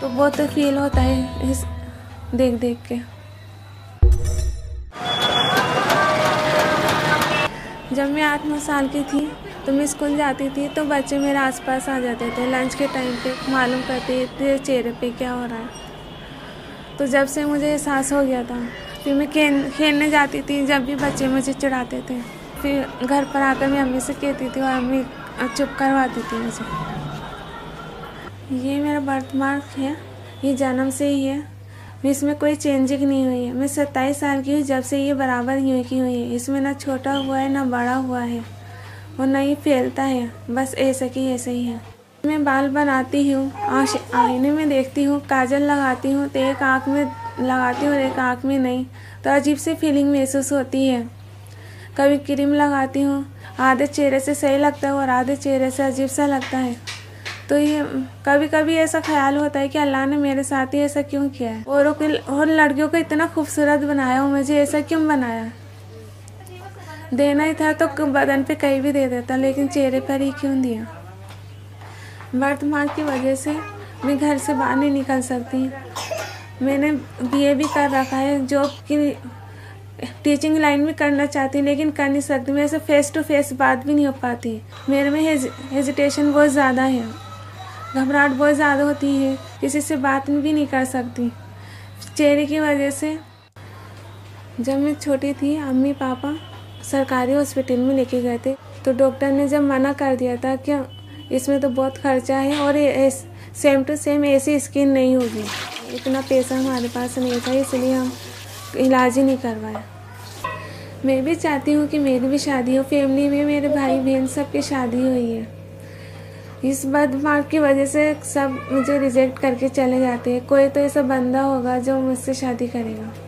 तो बहुत फील होता है इस देख देख के। जब मैं 8-9 साल की थी तो मैं स्कूल जाती थी तो बच्चे मेरे आसपास आ जाते थे लंच के टाइम पे, मालूम करते तेरे चेहरे पे क्या हो रहा है। तो जब से मुझे एहसास हो गया था फिर मैं खेलने जाती थी, जब भी बच्चे मुझे चिढ़ाते थे फिर घर पर आकर मैं अम्मी से कहती थी और अम्मी चुप करवाती थी मुझे। ये मेरा बर्थ मार्क है, ये जन्म से ही है, इसमें कोई चेंजिंग नहीं हुई है। मैं 27 साल की हूँ जब से ये बराबर यूँ की हुई है, इसमें ना छोटा हुआ है ना बड़ा हुआ है और ना ये फैलता है, बस ऐसे की ऐसे ही है। मैं बाल बनाती हूँ, आईने में देखती हूँ, काजल लगाती हूँ, तो एक आँख में लगाती हूँ और एक आँख में नहीं, तो अजीब सी फीलिंग महसूस होती है। कभी क्रीम लगाती हूँ, आधे चेहरे से सही लगता है और आधे चेहरे से अजीब सा लगता है। तो ये कभी कभी ऐसा ख्याल होता है कि अल्लाह ने मेरे साथ ही ऐसा क्यों किया है, और लड़कियों को इतना खूबसूरत बनाया और मुझे ऐसा क्यों बनाया। देना ही था तो बदन पे कहीं भी दे देता, लेकिन चेहरे पर ही क्यों दिया। बर्थ मार्क की वजह से मैं घर से बाहर नहीं निकल सकती। मैंने BA भी कर रखा है, जॉब की टीचिंग लाइन में करना चाहती लेकिन कर नहीं सकती। मेरे से फेस टू फेस बात भी नहीं हो पाती, मेरे में हेजिटेशन बहुत ज़्यादा है, घबराहट बहुत ज़्यादा होती है, किसी से बात भी नहीं कर सकती चेहरे की वजह से। जब मैं छोटी थी अम्मी पापा सरकारी हॉस्पिटल में लेके गए थे, तो डॉक्टर ने जब मना कर दिया था कि इसमें तो बहुत खर्चा है और सेम टू सेम ऐसी स्किन नहीं होगी। इतना पैसा हमारे पास नहीं था इसलिए हम इलाज ही नहीं करवाया। मैं भी चाहती हूँ कि मेरी भी शादी हो, फैमिली में मेरे भाई बहन सबकी शादी हुई है। इस बर्थ मार्क की वजह से सब मुझे रिजेक्ट करके चले जाते हैं। कोई तो ऐसा बंदा होगा जो मुझसे शादी करेगा।